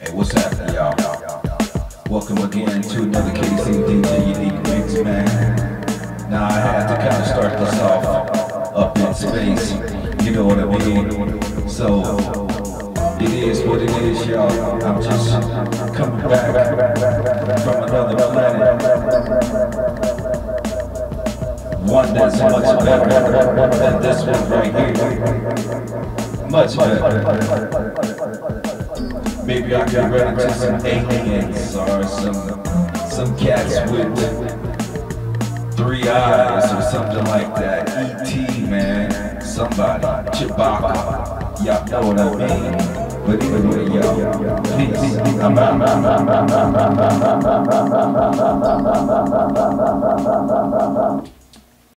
Hey, what's happening, y'all? Welcome again to another KC DJ Unique mix, man. Now I had to kind of start this off up in space, you know what I mean? So it is what it is, y'all. I'm just coming back from another planet. One that's much better than this one right here. Much better. Maybe I can run into some aliens or some cats with three eyes or something like that. E.T., man. Somebody. Chewbacca. Y'all know what I mean. But anyway, y'all, peace, I'm out.